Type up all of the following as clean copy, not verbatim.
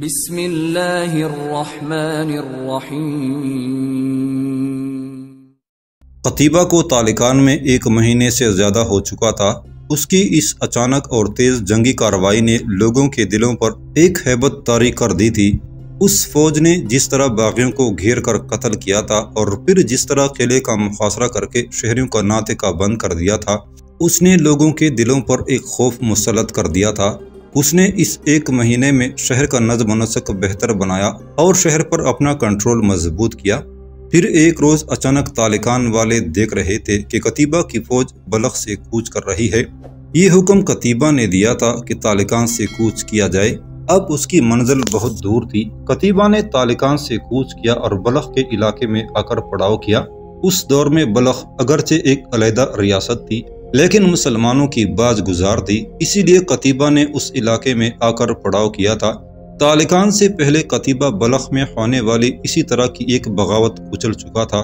बिस्मिल्लाहिर्रहमानिर्रहीम। कतीबा को तालिकान में एक महीने से ज़्यादा हो चुका था। उसकी इस अचानक और तेज़ जंगी कार्रवाई ने लोगों के दिलों पर एक हैबत तारी कर दी थी। उस फौज ने जिस तरह बागियों को घेर कर कत्ल किया था और फिर जिस तरह किले का मुहासरा करके शहरों का नातेका बंद कर दिया था, उसने लोगों के दिलों पर एक खौफ मुसलत कर दिया था। उसने इस एक महीने में शहर का नज़्म नसक बेहतर बनाया और शहर पर अपना कंट्रोल मजबूत किया। फिर एक रोज़ अचानक तालिकान वाले देख रहे थे कि कतीबा की फौज बलख से कूच कर रही है। ये हुक्म कतीबा ने दिया था कि तालिकान से कूच किया जाए। अब उसकी मंजिल बहुत दूर थी। कतीबा ने तालिकान से कूच किया और बलख के इलाके में आकर पड़ाव किया। उस दौर में बलख अगरचे एक अलहदा रियासत थी, लेकिन मुसलमानों की बाज गुजार थी, इसीलिए कतीबा ने उस इलाके में आकर पड़ाव किया था। तालिकान से पहले कतीबा बलख में होने वाली इसी तरह की एक बगावत कुचल चुका था।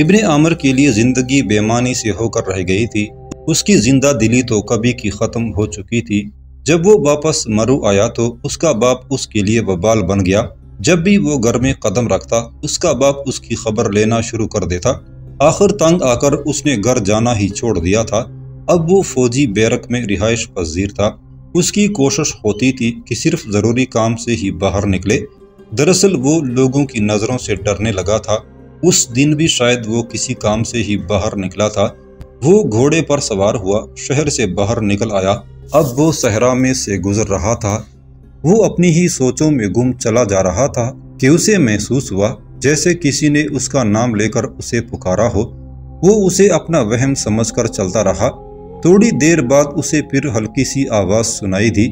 इब्न आमर के लिए जिंदगी बेमानी से होकर रह गई थी। उसकी जिंदा दिली तो कभी की ख़त्म हो चुकी थी। जब वो वापस मरू आया तो उसका बाप उसके लिए बबाल बन गया। जब भी वो घर में कदम रखता, उसका बाप उसकी खबर लेना शुरू कर देता। आखिर तंग आकर उसने घर जाना ही छोड़ दिया था। अब वो फौजी बैरक में रिहाइश पजीर था। उसकी कोशिश होती थी कि सिर्फ ज़रूरी काम से ही बाहर निकले। दरअसल वो लोगों की नज़रों से डरने लगा था। उस दिन भी शायद वो किसी काम से ही बाहर निकला था। वो घोड़े पर सवार हुआ, शहर से बाहर निकल आया। अब वो सहरा में से गुजर रहा था। वो अपनी ही सोचों में गुम चला जा रहा था कि उसे महसूस हुआ जैसे किसी ने उसका नाम लेकर उसे पुकारा हो। वो उसे अपना वहम समझकर चलता रहा। थोड़ी देर बाद उसे फिर हल्की सी आवाज़ सुनाई दी।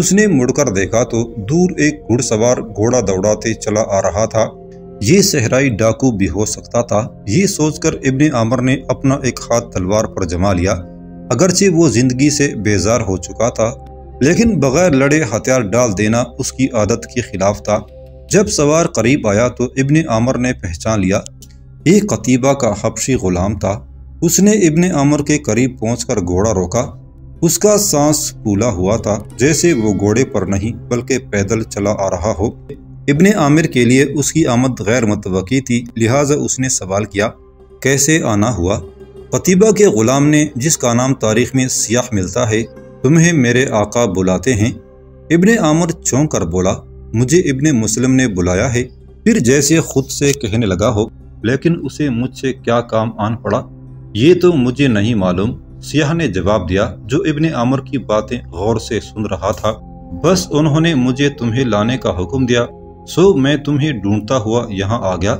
उसने मुड़कर देखा तो दूर एक घुड़सवार घोड़ा दौड़ाते चला आ रहा था। ये सहराई डाकू भी हो सकता था। ये सोचकर इब्न आमर ने अपना एक हाथ तलवार पर जमा लिया। अगरचे वो जिंदगी से बेजार हो चुका था, लेकिन बगैर लड़े हथियार डाल देना उसकी आदत के खिलाफ था। जब सवार करीब आया तो इब्न आमर ने पहचान लिया, ये कतीबा का हबशी गुलाम था। उसने इब्न आमर के करीब पहुंचकर घोड़ा रोका। उसका सांस फूला हुआ था, जैसे वो घोड़े पर नहीं बल्कि पैदल चला आ रहा हो। इब्न आमिर के लिए उसकी आमद गैर मुतवक्की थी, लिहाजा उसने सवाल किया, कैसे आना हुआ? कतीबा के गुलाम ने, जिसका नाम तारीख में सियाह मिलता है, तुम्हें मेरे आका बुलाते हैं। इब्न आमर चौंक कर बोला, मुझे इब्न मुस्लिम ने बुलाया है। फिर जैसे खुद से कहने लगा हो, लेकिन उसे मुझसे क्या काम आन पड़ा, ये तो मुझे नहीं मालूम, सियाह ने जवाब दिया, जो इब्न आमर की बातें गौर से सुन रहा था। बस उन्होंने मुझे तुम्हें लाने का हुक्म दिया, सो मैं तुम्हें ढूंढता हुआ यहाँ आ गया।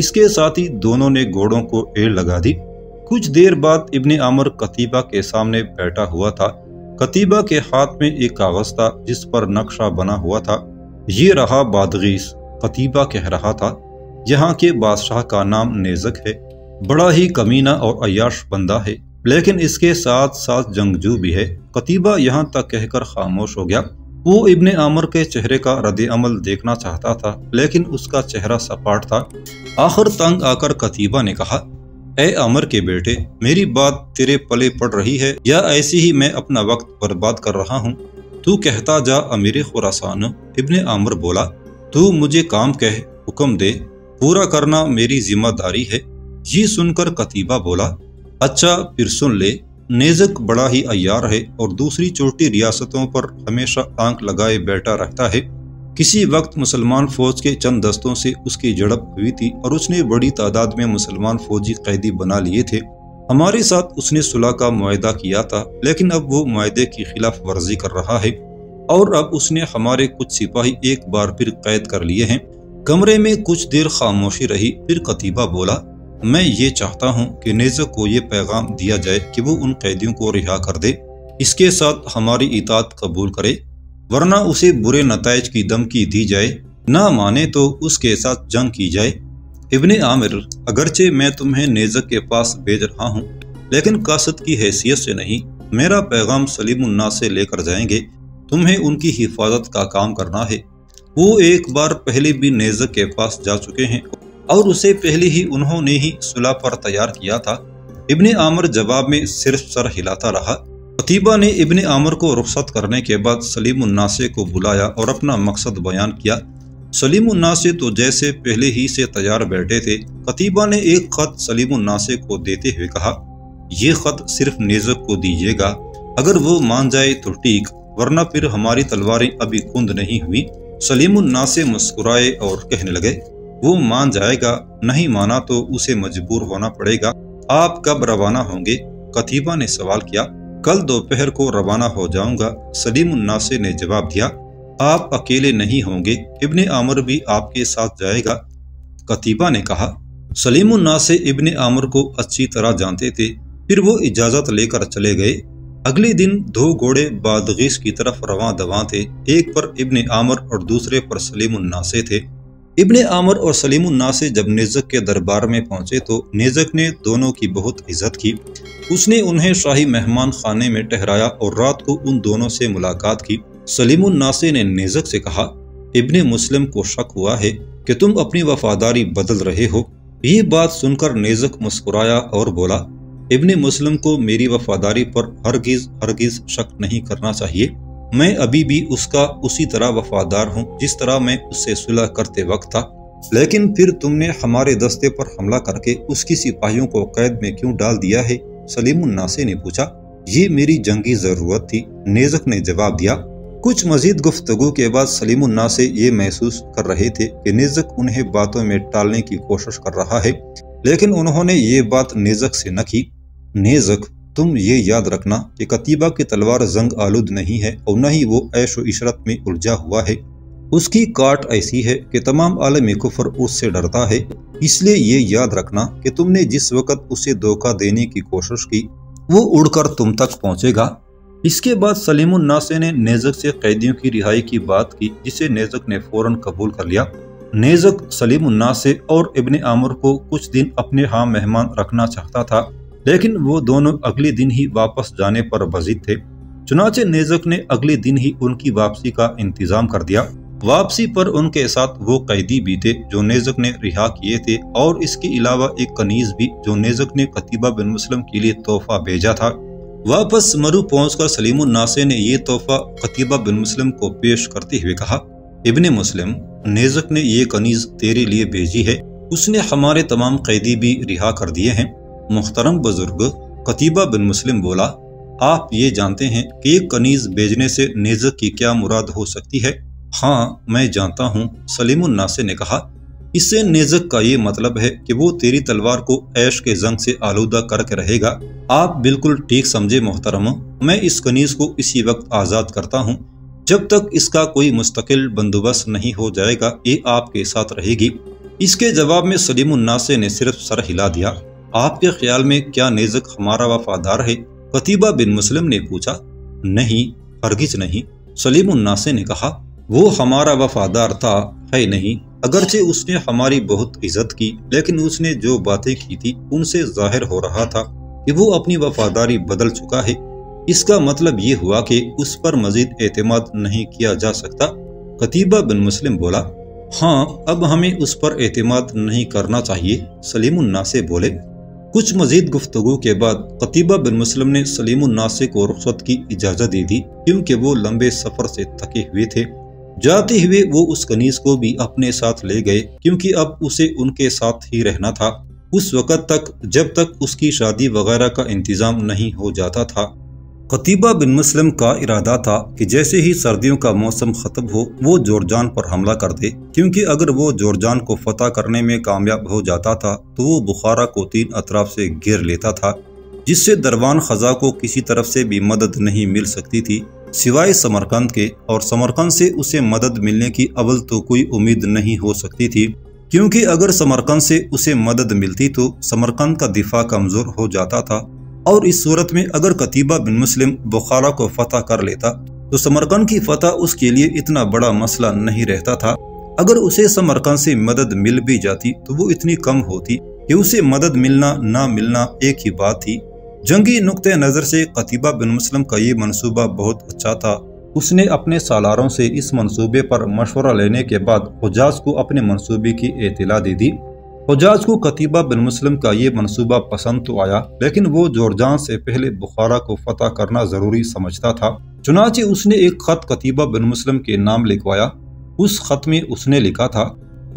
इसके साथ ही दोनों ने घोड़ों को एड़ लगा दी। कुछ देर बाद इब्न आमर कतीबा के सामने बैठा हुआ था। कतीबा के हाथ में एक कागज था जिस पर नक्शा बना हुआ था। ये रहा बादगीस, कतीबा कह रहा था, यहाँ के बादशाह का नाम नेजक है। बड़ा ही कमीना और अयाश बंदा है, लेकिन इसके साथ साथ जंगजू भी है। कतीबा यहाँ तक कहकर खामोश हो गया। वो इब्न आमर के चेहरे का रद्द-ए-अमल देखना चाहता था, लेकिन उसका चेहरा सपाट था। आखिर तंग आकर कतीबा ने कहा, ए आमर के बेटे, मेरी बात तेरे पले पड़ रही है या ऐसे ही मैं अपना वक्त बर्बाद कर रहा हूँ? तू कहता जा अमीर खुरासान। इब्न आमर बोला, तू मुझे काम कह, हुक्म दे, पूरा करना मेरी जिम्मेदारी है। ये सुनकर कतीबा बोला, अच्छा फिर सुन ले, नेजक बड़ा ही अय्यार है और दूसरी छोटी रियासतों पर हमेशा आंख लगाए बैठा रहता है। किसी वक्त मुसलमान फौज के चंद दस्तों से उसकी झड़प हुई थी और उसने बड़ी तादाद में मुसलमान फौजी कैदी बना लिए थे। हमारे साथ उसने सुलह का मुआहदा किया था, लेकिन अब वो मुआहदे की खिलाफ वर्जी कर रहा है और अब उसने हमारे कुछ सिपाही एक बार फिर कैद कर लिए हैं। कमरे में कुछ देर खामोशी रही, फिर कतीबा बोला, मैं ये चाहता हूँ कि नेजक को ये पैगाम दिया जाए कि वो उन कैदियों को रिहा कर दे, इसके साथ हमारी इताअत कबूल करे, वरना उसे बुरे नताइज की धमकी दी जाए, ना माने तो उसके साथ जंग की जाए। इब्न आमिर, अगरचे मैं तुम्हें नेजक के पास भेज रहा हूँ, लेकिन कासद की हैसियत से नहीं। मेरा पैगाम सलीम अन-नासी से लेकर जाएंगे, तुम्हें उनकी हिफाजत का काम करना है। वो एक बार पहले भी नेजक के पास जा चुके हैं और उसे पहले ही उन्होंने ही सुलह पर तैयार किया था। इब्न आमर जवाब में सिर्फ सर हिलाता रहा। कतीबा ने इब्न आमर को रुख्सत करने के बाद सलीम अन-नासी को बुलाया और अपना मकसद बयान किया। सलीम अन-नासी तो जैसे पहले ही से तैयार बैठे थे। कतीबा ने एक खत सलीम अन-नासी को देते हुए कहा, ये खत सिर्फ नेजक को दीजिएगा, अगर वो मान जाए तो ठीक, वरना फिर हमारी तलवारें अभी कुंद नहीं हुई। सलीम अन-नासी मुस्कुराए और कहने लगे, वो मान जाएगा, नहीं माना तो उसे मजबूर होना पड़ेगा। आप कब रवाना होंगे? कतीबा ने सवाल किया। कल दोपहर को रवाना हो जाऊंगा, सलीम अन-नासी ने जवाब दिया। आप अकेले नहीं होंगे, इब्न आमर भी आपके साथ जाएगा, कतीबा ने कहा। सलीम अन-नासी इब्न आमर को अच्छी तरह जानते थे। फिर वो इजाजत लेकर चले गए। अगले दिन दो घोड़े बादगीस की तरफ रवां दवां थे। एक पर इब्न आमर और दूसरे पर सलीम अन-नासी थे। इब्न आमर और सलीम अन-नासी जब नेजक के दरबार में पहुंचे तो नेजक ने दोनों की बहुत इज्जत की। उसने उन्हें शाही मेहमान खाने में ठहराया और रात को उन दोनों से मुलाकात की। सलीम अन-नासी ने नेजक से कहा, इब्न मुस्लिम को शक हुआ है कि तुम अपनी वफादारी बदल रहे हो। ये बात सुनकर नेजक मुस्कुराया और बोला, इब्न मुस्लिम को मेरी वफादारी पर हरगिज शक नहीं करना चाहिए। मैं अभी भी उसका उसी तरह वफादार हूँ जिस तरह मैं उससे सुलह करते वक्त था। लेकिन फिर तुमने हमारे दस्ते पर हमला करके उसकी सिपाहियों को कैद में क्यों डाल दिया है? सलीम अन-नासी ने पूछा। ये मेरी जंगी जरूरत थी, नेजक ने जवाब दिया। कुछ मजीद गुफ्तगू के बाद सलीम अन-नासी ये महसूस कर रहे थे कि नेजक उन्हें बातों में टालने की कोशिश कर रहा है, लेकिन उन्होंने ये बात नेजक से न की। नेजक, तुम ये याद रखना कि कतीबा की तलवार जंग आलूद नहीं है और न ही वो ऐशो इशरत में उलझा हुआ है। उसकी काट ऐसी है कि तमाम आलम कुफर उससे डरता है। इसलिए ये याद रखना कि तुमने जिस वक्त उसे धोखा देने की कोशिश की, वो उड़कर तुम तक पहुंचेगा। इसके बाद सलीम अन-नासी ने नेजक से कैदियों की रिहाई की बात की, जिसे नेजक ने फौरन कबूल कर लिया। नेजक सलीम अन-नासी और इब्न आमर को कुछ दिन अपने यहाँ मेहमान रखना चाहता था, लेकिन वो दोनों अगले दिन ही वापस जाने पर बजिद थे। चुनाचे नेजक ने अगले दिन ही उनकी वापसी का इंतजाम कर दिया। वापसी पर उनके साथ वो कैदी भी थे जो नेजक ने रिहा किए थे, और इसके अलावा एक कनीज भी जो नेजक ने कतीबा बिन मुस्लिम के लिए तोहफा भेजा था। वापस मरू पहुंचकर सलीम अन-नासी ने ये तोहफा कतीबा बिन मुस्लिम को पेश करते हुए कहा, इब्न मुस्लिम, नेजक ने ये कनीज तेरे लिए भेजी है। उसने हमारे तमाम कैदी भी रिहा कर दिए हैं। मुख्तरम बुजुर्ग, कतीबा बिन मुस्लिम बोला, आप ये जानते हैं कि एक कनीज भेजने से नेजक की क्या मुराद हो सकती है? हाँ, मैं जानता हूँ, सलीम अन-नासी ने कहा। इससे नेजक का ये मतलब है कि वो तेरी तलवार को ऐश के जंग से आलूदा करके रहेगा। आप बिल्कुल ठीक समझे मोहतरम, मैं इस कनीज को इसी वक्त आज़ाद करता हूँ। जब तक इसका कोई मुस्तकिल बंदोबस्त नहीं हो जाएगा, ये आपके साथ रहेगी। इसके जवाब में सलीम अन-नासी ने सिर्फ सर हिला दिया। आपके ख्याल में क्या नेजक हमारा वफादार है? कतीबा बिन मुस्लिम ने पूछा। नहीं, हरगिज नहीं, सलीम अन-नासी ने कहा। वो हमारा वफादार था है नहीं, अगरचे उसने हमारी बहुत इज्जत की, लेकिन उसने जो बातें की थी उनसे जाहिर हो रहा था कि वो अपनी वफादारी बदल चुका है। इसका मतलब ये हुआ कि उस पर मजीद एतमाद नहीं किया जा सकता। कतीबा बिन मुस्लिम बोला, हाँ, अब हमें उस पर एतमाद नहीं करना चाहिए, सलीम अन-नासी बोले। कुछ मजीद गुफ्तगू के बाद कतीबा बिन मुस्लिम ने सलीम अन-नासी को रुख्सत की इजाज़त दे दी, क्योंकि वो लंबे सफर से थके हुए थे। जाते हुए वो उस कनीज को भी अपने साथ ले गए, क्योंकि अब उसे उनके साथ ही रहना था, उस वक़्त तक जब तक उसकी शादी वगैरह का इंतज़ाम नहीं हो जाता था। कतीबा बिन मुस्लिम का इरादा था कि जैसे ही सर्दियों का मौसम ख़त्म हो, वो जुर्जान पर हमला कर दे, क्योंकि अगर वो जुर्जान को फतह करने में कामयाब हो जाता था तो वो बुखारा को तीन अतराफ से घेर लेता था, जिससे दरबान खजा को किसी तरफ से भी मदद नहीं मिल सकती थी सिवाय समरकंद के, और समरकंद से उसे मदद मिलने की अव्वल तो कोई उम्मीद नहीं हो सकती थी, क्योंकि अगर समरकंद से उसे मदद मिलती तो समरकंद का दिफा कमज़ोर हो जाता था, और इस सूरत में अगर कतीबा बिन मुस्लिम बुखारा को फतह कर लेता तो समरकंद की फतह उसके लिए इतना बड़ा मसला नहीं रहता था। अगर उसे समरकंद से मदद मिल भी जाती तो वो इतनी कम होती कि उसे मदद मिलना ना मिलना एक ही बात थी। जंगी नुक्ते नज़र से कतीबा बिन मुस्लिम का ये मंसूबा बहुत अच्छा था। उसने अपने सालारों से इस मंसूबे पर मशवरा लेने के बाद हज्जाज को अपने मंसूबे की इत्तला दे दी। हज्जाज को कुतैबा बिन मुस्लिम का ये मनसूबा पसंद तो आया, लेकिन वो जुर्जान से पहले बुखारा को फतह करना जरूरी समझता था। चुनाचे उसने एक खत कुतैबा बिन मुस्लिम के नाम लिखवाया। उस खत में उसने लिखा था,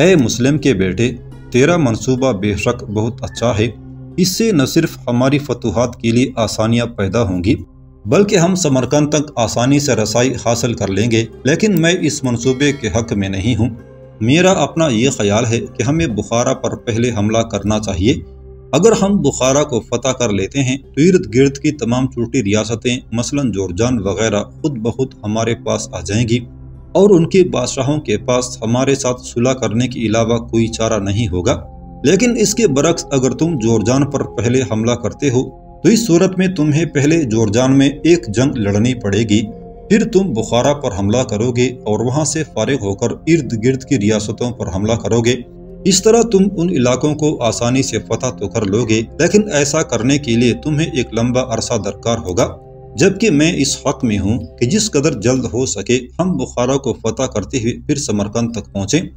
ऐ मुस्लिम के बेटे, तेरा मनसूबा बेशक बहुत अच्छा है। इससे न सिर्फ हमारी फतूहात के लिए आसानियां पैदा होंगी बल्कि हम समरकंद तक आसानी से रसाई हासिल कर लेंगे, लेकिन मैं इस मनसूबे के हक में नहीं हूँ। मेरा अपना ये ख्याल है कि हमें बुखारा पर पहले हमला करना चाहिए। अगर हम बुखारा को फतह कर लेते हैं तो इर्द गिर्द की तमाम छोटी रियासतें मसलन जुर्जान वगैरह खुद ब खुद हमारे पास आ जाएंगी और उनके बादशाहों के पास हमारे साथ सुलह करने के अलावा कोई चारा नहीं होगा। लेकिन इसके बरक्स अगर तुम जुर्जान पर पहले हमला करते हो तो इस सूरत में तुम्हें पहले जुर्जान में एक जंग लड़नी पड़ेगी, फिर तुम बुखारा पर हमला करोगे और वहां से फारिग होकर इर्द गिर्द की रियासतों पर हमला करोगे। इस तरह तुम उन इलाकों को आसानी से फतह तो कर लोगे, लेकिन ऐसा करने के लिए तुम्हें एक लंबा अरसा दरकार होगा। जबकि मैं इस हक में हूँ कि जिस कदर जल्द हो सके हम बुखारा को फतह करते हुए फिर समरकंद तक पहुँचे।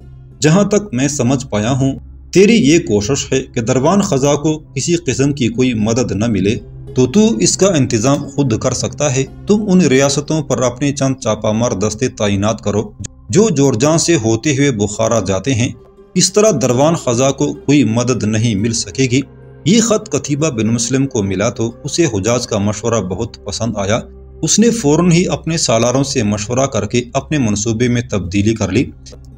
जहाँ तक मैं समझ पाया हूँ, तेरी ये कोशिश है कि दरबान खजा को किसी किस्म की कोई मदद न मिले तो तू इसका इंतजाम खुद कर सकता है। तुम उन रियासतों पर अपने चंद चापामार दस्ते तैनात करो जो जुर्जान से होते हुए बुखारा जाते हैं। इस तरह दरबान खजा को कोई मदद नहीं मिल सकेगी। ये खत कुतैबा बिन मुस्लिम को मिला तो उसे हज्जाज का मशवरा बहुत पसंद आया। उसने फौरन ही अपने सालारों से मशवरा करके अपने मनसूबे में तब्दीली कर ली।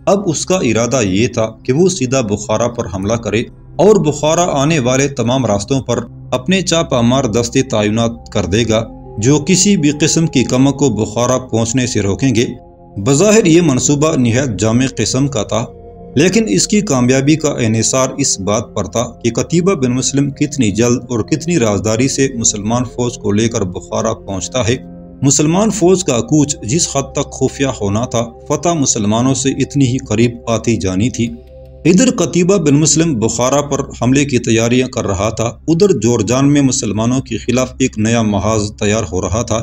अब उसका इरादा ये था कि वो सीधा बुखारा पर हमला करे और बुखारा आने वाले तमाम रास्तों पर अपने चापामार दस्ते तैनात कर देगा जो किसी भी किस्म की कमक को बुखारा पहुंचने से रोकेंगे। बज़ाहिर ये मनसूबा निहायत जामे किस्म का था, लेकिन इसकी कामयाबी का इन्हिसार इस बात पर था कि कुतैबा बिन मुस्लिम कितनी जल्द और कितनी राजदारी से मुसलमान फौज को लेकर बुखारा पहुँचता है। मुसलमान फौज का कूच जिस हद तक खुफिया होना था, फतह मुसलमानों से इतनी ही करीब आती जानी थी। इधर कुतैबा बिन मुस्लिम बुखारा पर हमले की तैयारियां कर रहा था, उधर जुर्जान में मुसलमानों के खिलाफ एक नया महाज तैयार हो रहा था।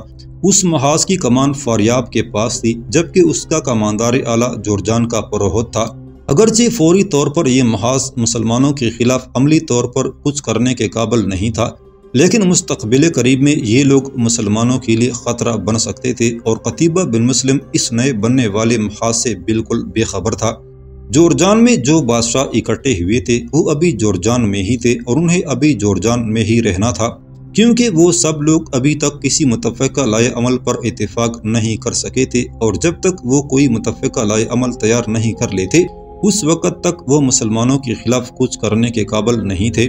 उस महाज की कमान फारियाब के पास थी, जबकि उसका कमांदार आला जुर्जान का पुरोहित था। अगरचे फौरी तौर पर यह महाज मुसलमानों के खिलाफ अमली तौर पर कुछ करने के काबिल नहीं था, लेकिन मुस्तकबिल करीब में ये लोग मुसलमानों के लिए ख़तरा बन सकते थे और कुतैबा बिन मुस्लिम इस नए बनने वाले महाज से बिल्कुल बेखबर था। जुर्जान में जो बादशाह इकट्ठे हुए थे वो अभी जुर्जान में ही थे और उन्हें अभी जुर्जान में ही रहना था, क्योंकि वो सब लोग अभी तक किसी मुतफ़क़ा लाए अमल पर इत्तेफाक नहीं कर सके थे और जब तक वो कोई मुतफ़क़ा लाए अमल तैयार नहीं कर लेते उस वक़्त तक वो मुसलमानों के खिलाफ कुछ करने के काबिल नहीं थे।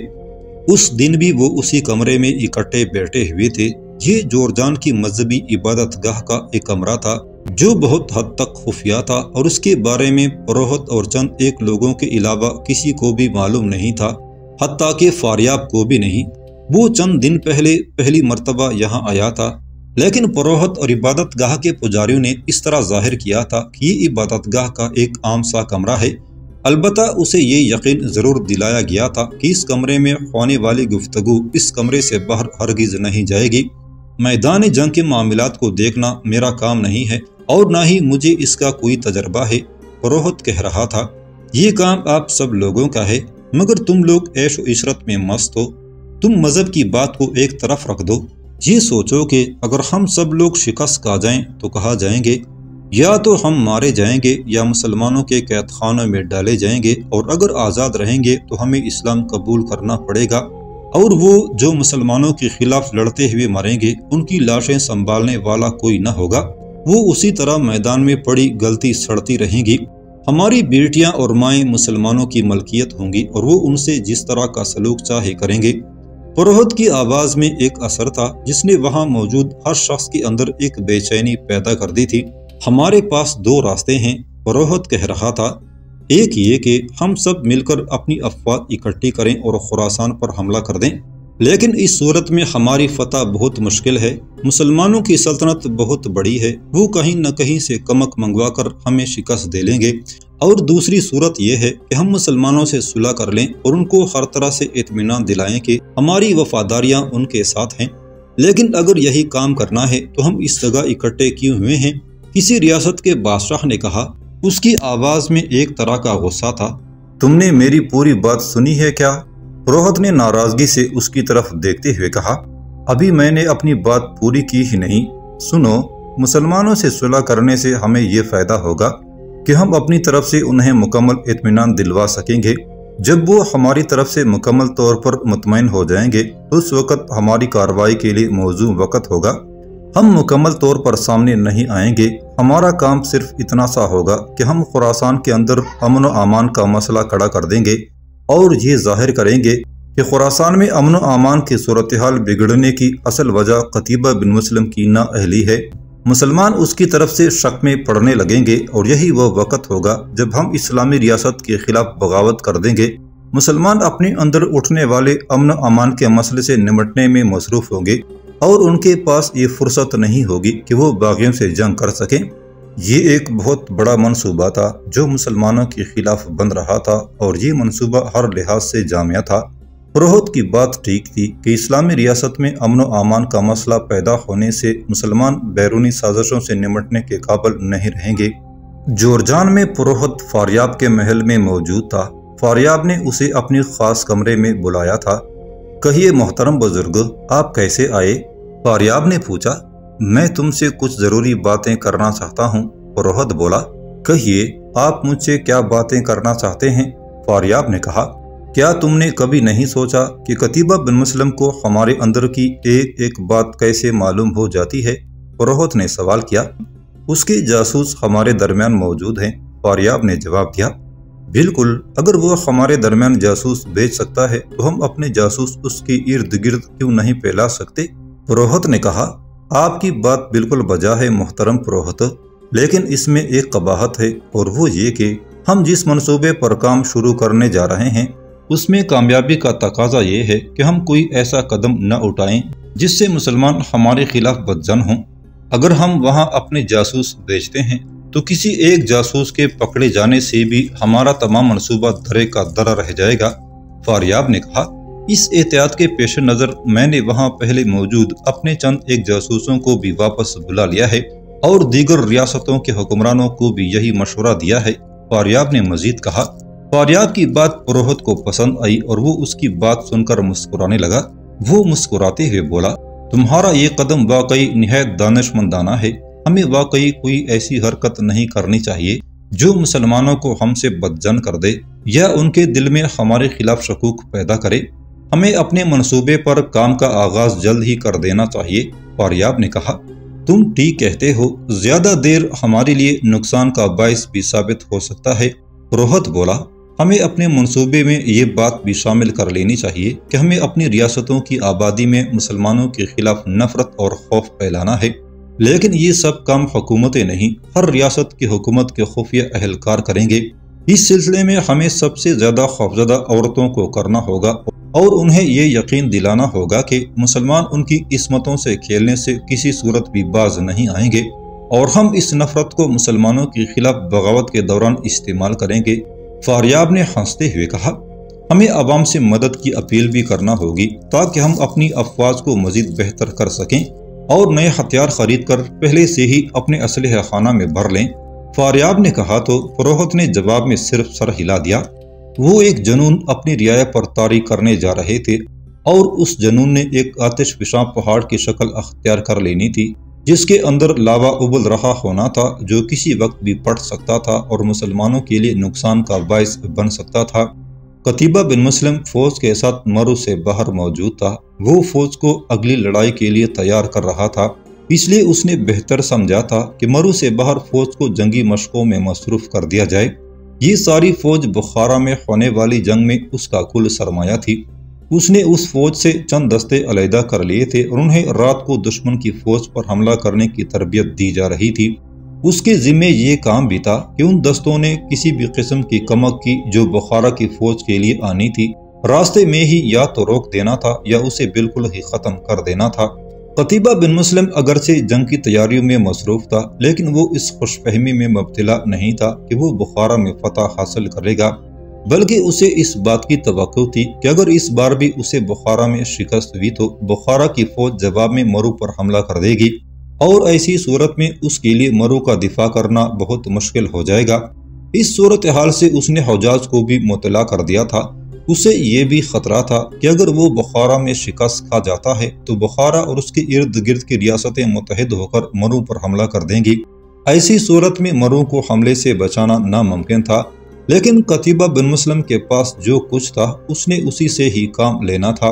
उस दिन भी वो उसी कमरे में इकट्ठे बैठे हुए थे। ये जुर्जान की मजहबी इबादत गाह का एक कमरा था जो बहुत हद तक खुफिया था और उसके बारे में पुरोहित और चंद एक लोगों के अलावा किसी को भी मालूम नहीं था, हत्ता कि फारियाब को भी नहीं। वो चंद दिन पहले पहली मर्तबा यहाँ आया था, लेकिन पुरोहित और इबादत गाह के पुजारियों ने इस तरह जाहिर किया था कि ये इबादत गाह का एक आम सा कमरा है। अलबत्ता उसे ये यकीन ज़रूर दिलाया गया था कि इस कमरे में होने वाली गुफ्तगू इस कमरे से बाहर हरगिज़ नहीं जाएगी। मैदान जंग के मामलात को देखना मेरा काम नहीं है और ना ही मुझे इसका कोई तजर्बा है, पुरोहित कह रहा था। ये काम आप सब लोगों का है, मगर तुम लोग ऐश व इशरत में मस्त हो। तुम मज़हब की बात को एक तरफ रख दो। ये सोचो कि अगर हम सब लोग शिकस्त खा जाएं तो कहा जाएंगे, या तो हम मारे जाएंगे या मुसलमानों के कैद खानों में डाले जाएंगे, और अगर आज़ाद रहेंगे तो हमें इस्लाम कबूल करना पड़ेगा और वो जो मुसलमानों के खिलाफ लड़ते हुए मरेंगे उनकी लाशें संभालने वाला कोई न होगा। वो उसी तरह मैदान में पड़ी गलती सड़ती रहेंगी। हमारी बेटियां और माएँ मुसलमानों की मलकियत होंगी और वो उनसे जिस तरह का सलूक चाहे करेंगे। पुरोहित की आवाज़ में एक असर था जिसने वहाँ मौजूद हर शख्स के अंदर एक बेचैनी पैदा कर दी थी। हमारे पास दो रास्ते हैं, पुरोहित कह रहा था। एक ये कि हम सब मिलकर अपनी अफवाह इकट्ठी करें और खुरासान पर हमला कर दें, लेकिन इस सूरत में हमारी फतह बहुत मुश्किल है। मुसलमानों की सल्तनत बहुत बड़ी है, वो कहीं न कहीं से कमक मंगवा कर हमें शिकस्त दे लेंगे। और दूसरी सूरत यह है कि हम मुसलमानों से सुलह कर लें और उनको हर तरह से इत्मीनान दिलाएं कि हमारी वफादारियाँ उनके साथ हैं। लेकिन अगर यही काम करना है तो हम इस जगह इकट्ठे क्यों हुए हैं? किसी रियासत के बादशाह ने कहा। उसकी आवाज़ में एक तरह का गुस्सा था। तुमने मेरी पूरी बात सुनी है क्या? पुरोहित ने नाराजगी से उसकी तरफ देखते हुए कहा, अभी मैंने अपनी बात पूरी की ही नहीं। सुनो, मुसलमानों से सुलह करने से हमें यह फायदा होगा कि हम अपनी तरफ से उन्हें मुकम्मल इत्मीनान दिलवा सकेंगे। जब वो हमारी तरफ से मुकम्मल तौर पर मुतमईन हो जाएंगे उस वक़्त हमारी कार्रवाई के लिए मौजूद वक़्त होगा। हम मुकम्मल तौर पर सामने नहीं आएंगे। हमारा काम सिर्फ इतना सा होगा कि हम खुरासान के अंदर अमन व अमान का मसला खड़ा कर देंगे और ये जाहिर करेंगे कि खुरासान में अमन व अमान की सूरत हाल बिगड़ने की असल वजह कुतैबा बिन मुस्लिम की नाअहली है। मुसलमान उसकी तरफ से शक में पड़ने लगेंगे और यही वह वक़्त होगा जब हम इस्लामी रियासत के खिलाफ बगावत कर देंगे। मुसलमान अपने अंदर उठने वाले अमन अमान के मसले से निमटने में मसरूफ़ होंगे और उनके पास ये फुर्सत नहीं होगी कि वो बागियों से जंग कर सकें। ये एक बहुत बड़ा मनसूबा था जो मुसलमानों के खिलाफ बन रहा था और ये मनसूबा हर लिहाज से जामिया था। पुरोहित की बात ठीक थी कि इस्लामी रियासत में अमन व अमान का मसला पैदा होने से मुसलमान बैरूनी साजिशों से निमटने के काबिल नहीं रहेंगे। जुर्जान में पुरोहित फारियाब के महल में मौजूद था। फारियाब ने उसे अपने खास कमरे में बुलाया था। कहिए मोहतरम बुजुर्ग, आप कैसे आए? फारियाब ने पूछा। मैं तुमसे कुछ ज़रूरी बातें करना चाहता हूँ, पुरोहित बोला। कहिए, आप मुझसे क्या बातें करना चाहते हैं? फारियाब ने कहा, क्या तुमने कभी नहीं सोचा कि कुतैबा बिन मुस्लिम को हमारे अंदर की एक एक बात कैसे मालूम हो जाती है? पुरोहित ने सवाल किया। उसके जासूस हमारे दरमियान मौजूद हैं, फारियाब ने जवाब दिया। बिल्कुल, अगर वो हमारे दरमियान जासूस भेज सकता है तो हम अपने जासूस उसके इर्द गिर्द क्यों नहीं फैला सकते? पुरोहित ने कहा, आपकी बात बिल्कुल बजा है मोहतरम पुरोहित, लेकिन इसमें एक कबाहत है और वो ये कि हम जिस मंसूबे पर काम शुरू करने जा रहे हैं उसमें कामयाबी का तकाजा ये है कि हम कोई ऐसा कदम न उठाएं जिससे मुसलमान हमारे खिलाफ बदजन हों। अगर हम वहां अपने जासूस भेजते हैं तो किसी एक जासूस के पकड़े जाने से भी हमारा तमाम मनसूबा धरे का धरा रह जाएगा। फारियाब ने कहा, इस एहतियात के पेश नज़र मैंने वहां पहले मौजूद अपने चंद एक जासूसों को भी वापस बुला लिया है और दीगर रियासतों के हुक्मरानों को भी यही मशवरा दिया है, फारियाब ने मजीद कहा। फारियाब की बात पुरोहित को पसंद आई और वो उसकी बात सुनकर मुस्कुराने लगा। वो मुस्कुराते हुए बोला, तुम्हारा ये कदम वाकई निहायत दानिशमंदाना है। हमें वाकई कोई ऐसी हरकत नहीं करनी चाहिए जो मुसलमानों को हमसे बदजन कर दे या उनके दिल में हमारे खिलाफ शकूक पैदा करे। हमें अपने मंसूबे पर काम का आगाज जल्द ही कर देना चाहिए, फारियाब ने कहा। तुम ठीक कहते हो, ज्यादा देर हमारे लिए नुकसान का बायस भी साबित हो सकता है, पुरोहित बोला। हमें अपने मंसूबे में ये बात भी शामिल कर लेनी चाहिए कि हमें अपनी रियासतों की आबादी में मुसलमानों के खिलाफ नफरत और खौफ फैलाना है, लेकिन ये सब काम हुकूमतें नहीं, हर रियासत की हुकूमत के खुफिया अहलकार करेंगे। इस सिलसिले में हमें सबसे ज़्यादा खौफजदा औरतों को करना होगा और उन्हें ये यकीन दिलाना होगा कि मुसलमान उनकी किस्मतों से खेलने से किसी सूरत भी बाज नहीं आएंगे और हम इस नफरत को मुसलमानों के खिलाफ बगावत के दौरान इस्तेमाल करेंगे, फारियाब ने हंसते हुए कहा। हमें आवाम से मदद की अपील भी करना होगी ताकि हम अपनी अफवाज को मज़ीद बेहतर कर सकें और नए हथियार खरीद कर पहले से ही अपने असलहा खाना में भर लें, फारियाब ने कहा। तो पुरोहित ने जवाब में सिर्फ सर हिला दिया। वो एक जनून अपनी रियाया पर तारी करने जा रहे थे और उस जनून ने एक आतिश फिशां पहाड़ की शक्ल अख्तियार कर लेनी थी जिसके अंदर लावा उबल रहा होना था जो किसी वक्त भी फट सकता था और मुसलमानों के लिए नुकसान का बायस बन सकता था। कुतैबा बिन मुस्लिम फौज के साथ मरू से बाहर मौजूद था। वो फौज को अगली लड़ाई के लिए तैयार कर रहा था, इसलिए उसने बेहतर समझा था कि मरू से बाहर फौज को जंगी मशकों में मसरूफ कर दिया जाए। ये सारी फौज बुखारा में होने वाली जंग में उसका कुल सरमाया थी। उसने उस फौज से चंद दस्ते अलहदा कर लिए थे और उन्हें रात को दुश्मन की फौज पर हमला करने की तरबियत दी जा रही थी। उसके जिम्मे ये काम भी था कि उन दस्तों ने किसी भी किस्म की कमक की जो बुखारा की फौज के लिए आनी थी रास्ते में ही या तो रोक देना था या उसे बिल्कुल ही खत्म कर देना था। कुतैबा बिन मुस्लिम अगरचे जंग की तैयारियों में मसरूफ था, लेकिन वो इस खुशफहमी में मुब्तला नहीं था कि वो बुखारा में फतह हासिल करेगा, बल्कि उसे इस बात की तवक्को थी कि अगर इस बार भी उसे बुखारा में शिकस्त हुई तो बुखारा की फौज जवाब में मरू पर हमला कर देगी और ऐसी सूरत में उसके लिए मरू का दिफा करना बहुत मुश्किल हो जाएगा। इस सूरत हाल से उसने हज्जाज को भी मुतला कर दिया था। उसे ये भी खतरा था कि अगर वो बुखारा में शिकस्त खा जाता है तो बुखारा और उसके इर्द गिर्द की रियासतें मुतहद होकर मरू पर हमला कर देंगी। ऐसी सूरत में मरू को हमले से बचाना नामुमकिन था, लेकिन कुतैबा बिन मुस्लिम के पास जो कुछ था उसने उसी से ही काम लेना था।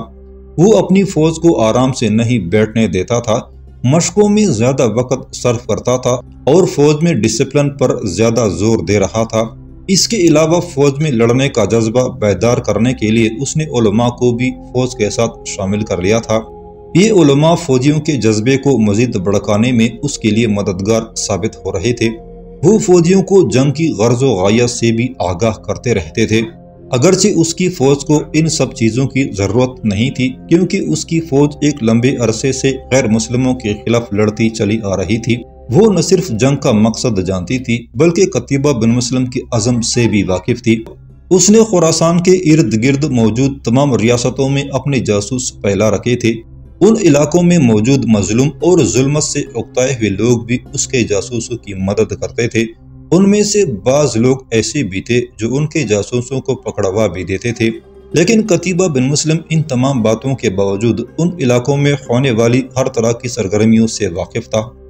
वो अपनी फौज को आराम से नहीं बैठने देता था, मशकों में ज्यादा वक्त सर्फ करता था और फौज में डिसिप्लिन पर ज्यादा जोर दे रहा था। इसके अलावा फौज में लड़ने का जज्बा बेदार करने के लिए उसने उलमा को भी फौज के साथ शामिल कर लिया था। ये उलमा फौजियों के जज्बे को मजीद भड़काने में उसके लिए मददगार साबित हो रहे थे। वो फौजियों को जंग की गर्ज व गायत से भी आगाह करते रहते थे, अगरचे उसकी फौज को इन सब चीज़ों की ज़रूरत नहीं थी, क्योंकि उसकी फौज एक लंबे अरसे से गैर मुस्लिमों के खिलाफ लड़ती चली आ रही थी। वो न सिर्फ जंग का मकसद जानती थी, बल्कि कुतैबा बिन मुस्लिम के अज़म से भी वाकिफ थी। उसने खुरासान के इर्द गिर्द मौजूद तमाम रियासतों में अपने जासूस फैला रखे थे। उन इलाकों में मौजूद मजलूम और जुल्मत से उकताए हुए लोग भी उसके जासूसों की मदद करते थे। उनमें से बाज लोग ऐसे भी थे जो उनके जासूसों को पकड़वा भी देते थे, लेकिन कुतैबा बिन मुस्लिम इन तमाम बातों के बावजूद उन इलाकों में होने वाली हर तरह की सरगर्मियों से वाकिफ था।